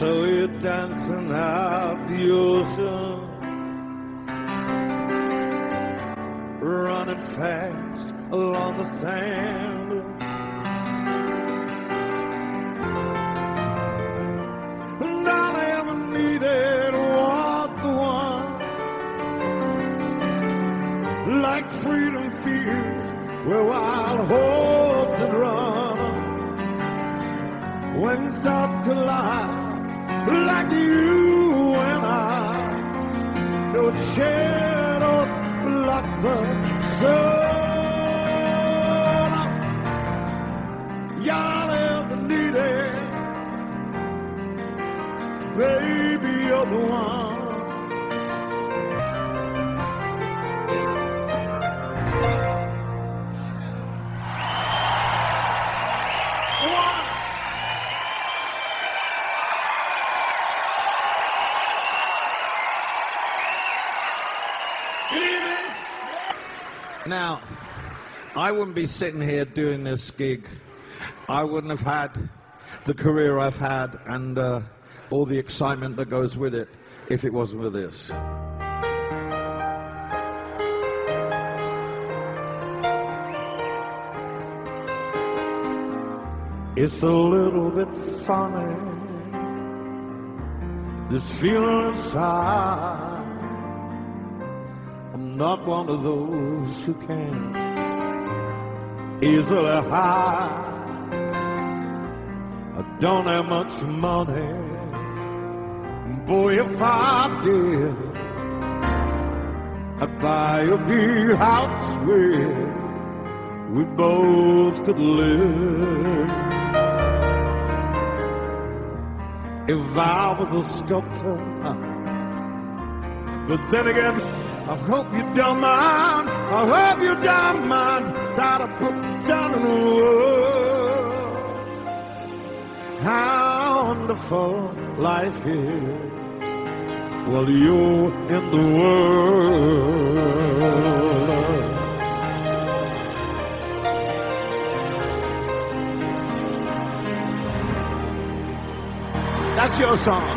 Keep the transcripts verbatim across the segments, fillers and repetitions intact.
saw you dancing at the ocean, running fast along the sand. And all I ever needed was the one, like freedom fields where wild hordes had run. When stars collide, like you and I, no shadows block the sun. Y'all ever needed, baby, you're the one. Now, I wouldn't be sitting here doing this gig. I wouldn't have had the career I've had and uh, all the excitement that goes with it if it wasn't for this. It's a little bit funny, this feeling inside. Not one of those who can easily hide. I don't have much money, boy, if I did, I'd buy a big house where we both could live. If I was a sculptor, but then again, I hope you don't mind, I hope you don't mind that I put down in the world how wonderful life is while you're in the world. That's your song.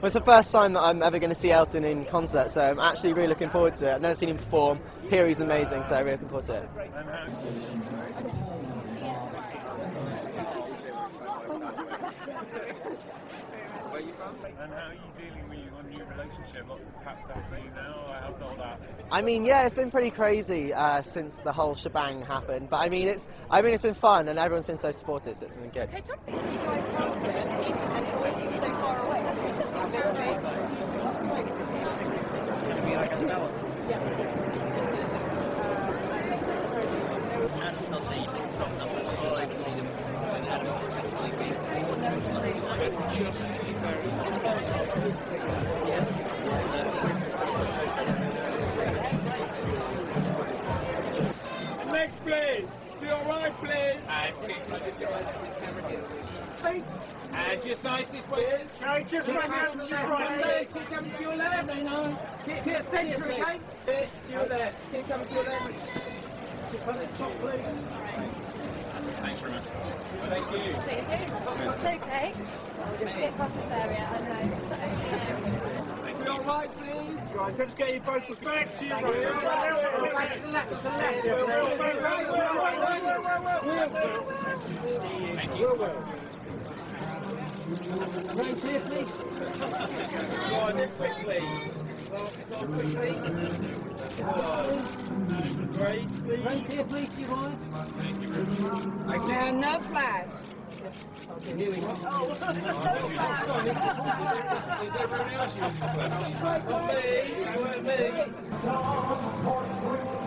Well, it's the first time that I'm ever going to see Elton in concert, so I'm actually really looking forward to it. I've never seen him perform. Here he's amazing, so I'm really looking forward to it. Where are you from? And how are you dealing with your new relationship? Lots of paps happening now. How's all that? I mean, yeah, it's been pretty crazy uh, since the whole shebang happened. But I mean, it's I mean, it's been fun, and everyone's been so supportive, so it's been good. Next, please. To your right, please. And keep your eyes on this camera here. Please. And just nice this way. No, just keep right now. To your right. Keep coming to your left. No, no. Keep to your centre, okay? To your left. Keep coming to your left. Keep on the top, please. Thanks very much. Thank you. Thank you. It's a bit positive area, I know. To your right, please. Right, let's get you both back to your right. To left, to left. Thank you. Right here, please. Go on, then, quickly. One, Grace, please. Right here, please, you want. Thank you. Now, no flags. Okay, here we go. Oh, what's that? Is everyone else using flags? Strike away, away.